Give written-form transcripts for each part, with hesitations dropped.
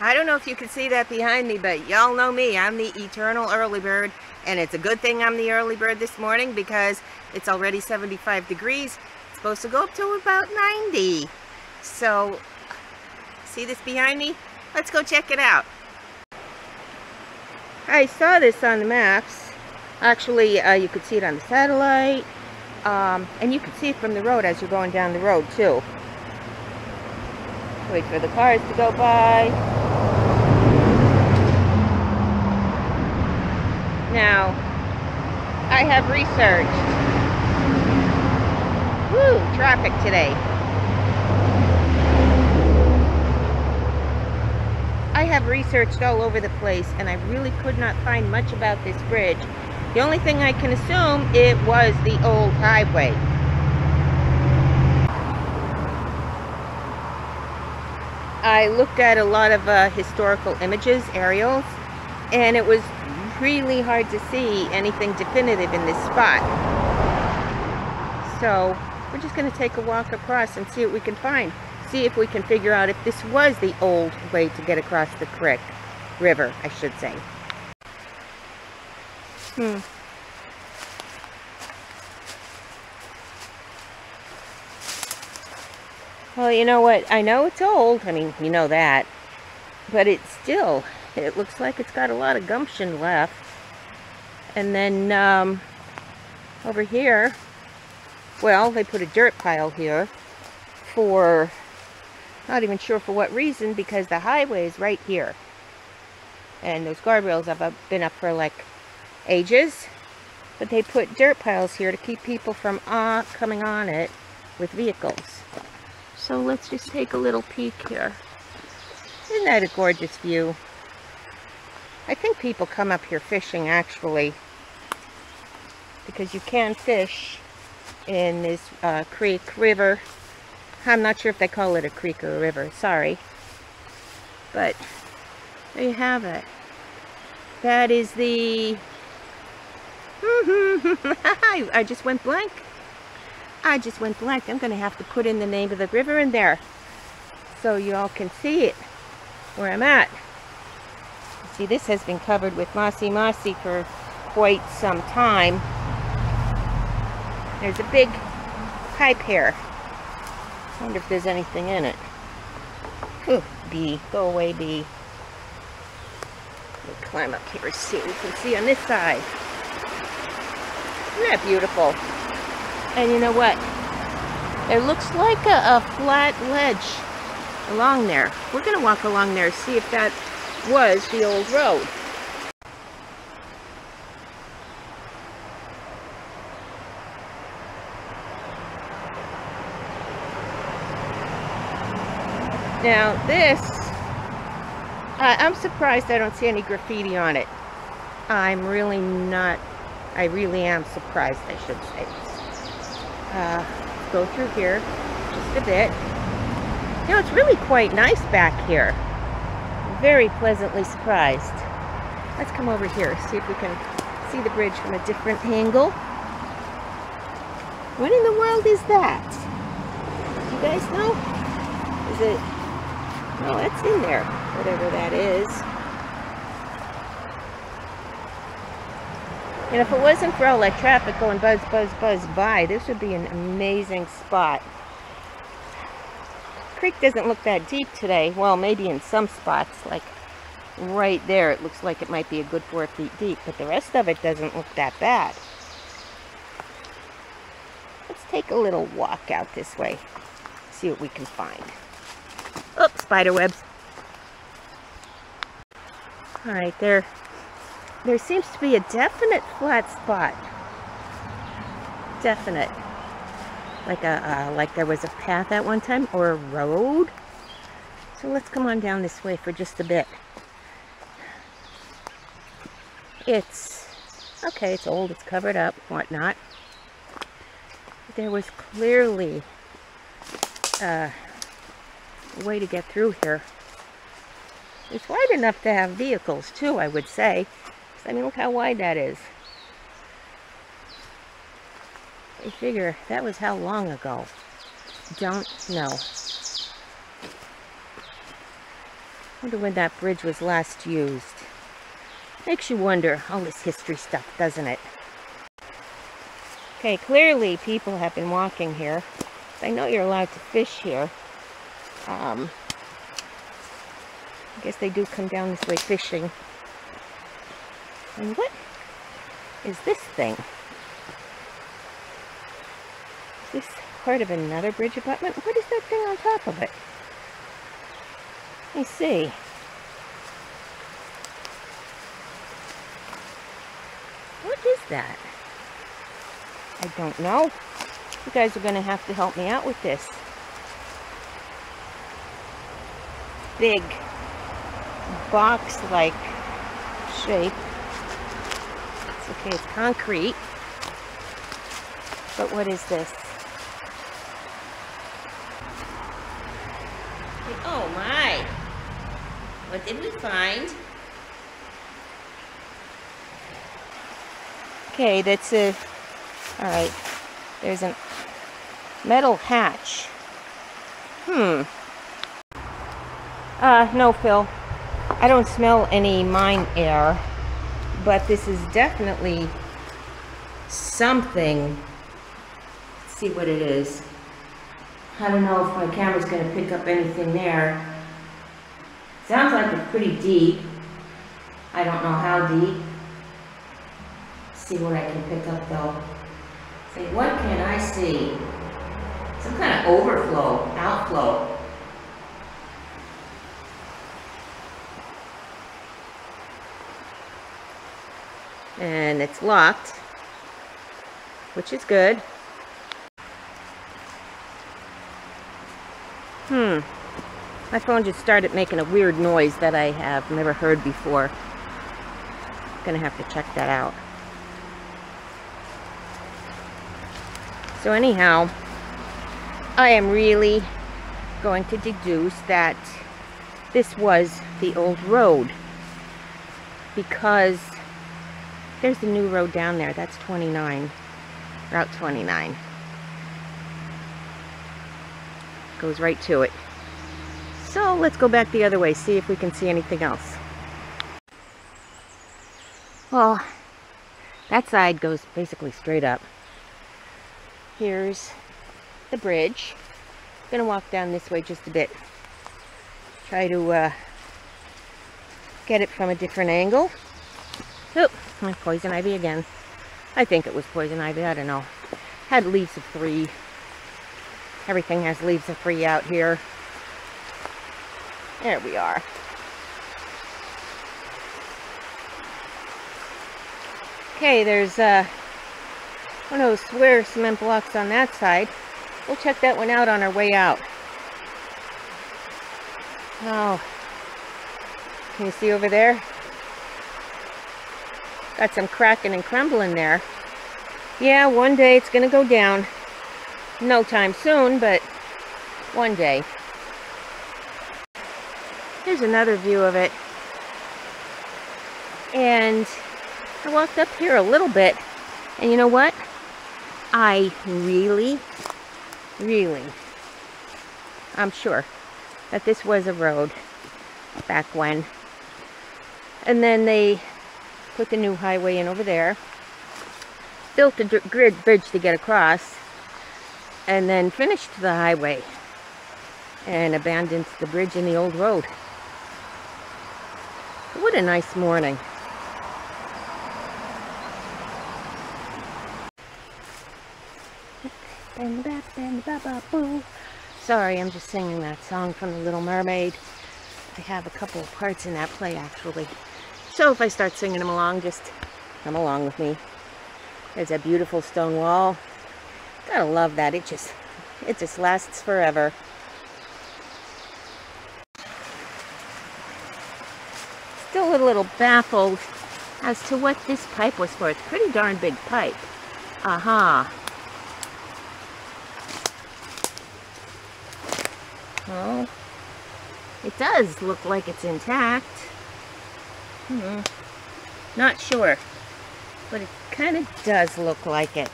I don't know if you can see that behind me, but y'all know me. I'm the eternal early bird, and it's a good thing I'm the early bird this morning because it's already 75 degrees. It's supposed to go up to about 90. So, see this behind me? Let's go check it out. I saw this on the maps. Actually, you could see it on the satellite, and you could see it from the road as you're going down the road, too. Wait for the cars to go by. Now, I have researched. Woo, traffic today. I have researched all over the place, and I really could not find much about this bridge. The only thing I can assume, it was the old highway. I looked at a lot of historical images, aerials, and it was really hard to see anything definitive in this spot. So we're just going to take a walk across and see what we can find. See if we can figure out if this was the old way to get across the creek, river, I should say. Well, you know what? I know it's old. I mean, you know that. But it's still... it looks like it's got a lot of gumption left. And then over here, well, they put a dirt pile here for, not even sure for what reason, because the highway is right here. And those guardrails have been up for like ages. But they put dirt piles here to keep people from coming on it with vehicles. So let's just take a little peek here. Isn't that a gorgeous view? I think people come up here fishing, actually, because you can fish in this creek, river. I'm not sure if they call it a creek or a river, sorry. But there you have it. That is the... I just went blank. I just went blank. I'm going to have to put in the name of the river in there so you all can see it, where I'm at. See, this has been covered with mossy for quite some time. There's a big pipe here. I wonder if there's anything in it. Whew, bee. Go away, bee. Let me climb up here and see what we can see on this side. Isn't that beautiful? And you know what? It looks like a flat ledge along there. We're going to walk along there and see if that was the old road. Now this, I'm surprised I don't see any graffiti on it. I really am surprised, I should say. Go through here just a bit. You know, it's really quite nice back here. Very pleasantly surprised. Let's come over here, see if we can see the bridge from a different angle. What in the world is that? You guys know? Is it... no, that's in there, whatever that is. And if it wasn't for all that traffic going buzz, buzz, buzz by, this would be an amazing spot. Creek doesn't look that deep today. Well, maybe in some spots, like right there, it looks like it might be a good 4 feet deep, but the rest of it doesn't look that bad. Let's take a little walk out this way, see what we can find. Oops, spider webs. All right, there seems to be a definite flat spot. Definite. Like there was a path at one time, or a road. So let's come on down this way for just a bit. It's, okay, it's old, it's covered up, whatnot. There was clearly a way to get through here. It's wide enough to have vehicles too, I would say. I mean, look how wide that is. I figure that was how long ago. Don't know. Wonder when that bridge was last used. Makes you wonder, all this history stuff, doesn't it? Okay, clearly people have been walking here. I know you're allowed to fish here. I guess they do come down this way fishing. And what is this thing? Is this part of another bridge abutment? What is that thing on top of it? Let me see. What is that? I don't know. You guys are going to have to help me out with this. Big box-like shape. It's okay, it's concrete. But what is this? Oh my! What did we find? Okay, that's a... Alright, there's a metal hatch. No, Phil. I don't smell any mine air, but this is definitely something. Let's see what it is. I don't know if my camera's going to pick up anything there. Sounds like it's pretty deep. I don't know how deep. Let's see what I can pick up though. Say, what can I see? Some kind of overflow, outflow. And it's locked, which is good. My phone just started making a weird noise that I have never heard before. I'm gonna have to check that out. So anyhow, I am really going to deduce that this was the old road, because there's the new road down there. That's 29, Route 29. Goes right to it. So let's go back the other way, see if we can see anything else. Well, that side goes basically straight up. Here's the bridge. I'm gonna walk down this way just a bit. Try to get it from a different angle. Oh, my poison ivy again. I think it was poison ivy, I don't know. Had leaves of 3. Everything has leaves of 3 out here. There we are. Okay, there's one of those square cement blocks on that side. We'll check that one out on our way out. Oh, can you see over there? Got some cracking and crumbling there. Yeah, one day it's gonna go down. No time soon, but one day. Here's another view of it. And I walked up here a little bit, and you know what? I really, I'm sure that this was a road back when. And then they put the new highway in over there, built a grid bridge to get across, and then finished the highway and abandoned the bridge and the old road. What a nice morning. Sorry, I'm just singing that song from The Little Mermaid. I have a couple of parts in that play, actually. So if I start singing them along, just come along with me. There's a beautiful stone wall. Gotta love that. It just lasts forever. Still a little baffled as to what this pipe was for. It's a pretty darn big pipe. Aha. Well, it does look like it's intact. Not sure, but it kind of does look like it.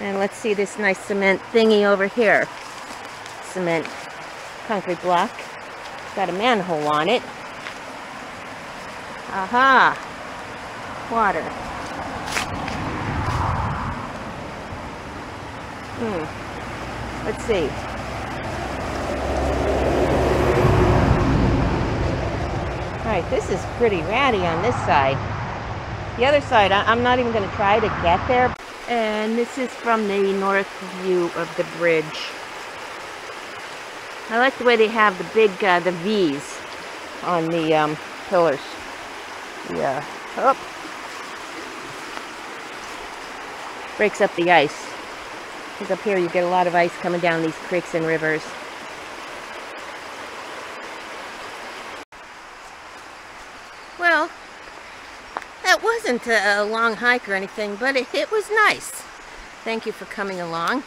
And let's see this nice cement thingy over here. Cement concrete block. It's got a manhole on it. Aha! Water. Let's see. Alright, this is pretty ratty on this side. The other side, I'm not even going to try to get there. And this is from the north view of the bridge. I like the way they have the big, the V's on the pillars. Yeah. Oh. Breaks up the ice. Because up here you get a lot of ice coming down these creeks and rivers. Well, that wasn't a long hike or anything, but it was nice. Thank you for coming along.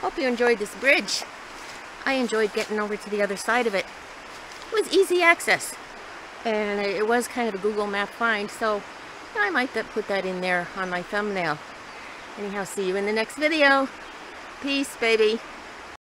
Hope you enjoyed this bridge. I enjoyed getting over to the other side of it. It was easy access. And it was kind of a Google Map find, so I might put that in there on my thumbnail. Anyhow, see you in the next video. Peace, baby.